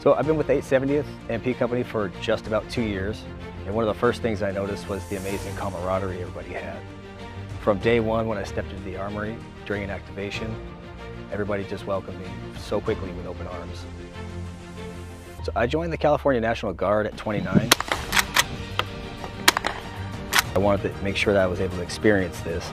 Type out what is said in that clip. So I've been with 870th MP Company for just about 2 years, and one of the first things I noticed was the amazing camaraderie everybody had. From day one, when I stepped into the armory during an activation, everybody just welcomed me so quickly with open arms. So I joined the California National Guard at 29. I wanted to make sure that I was able to experience this.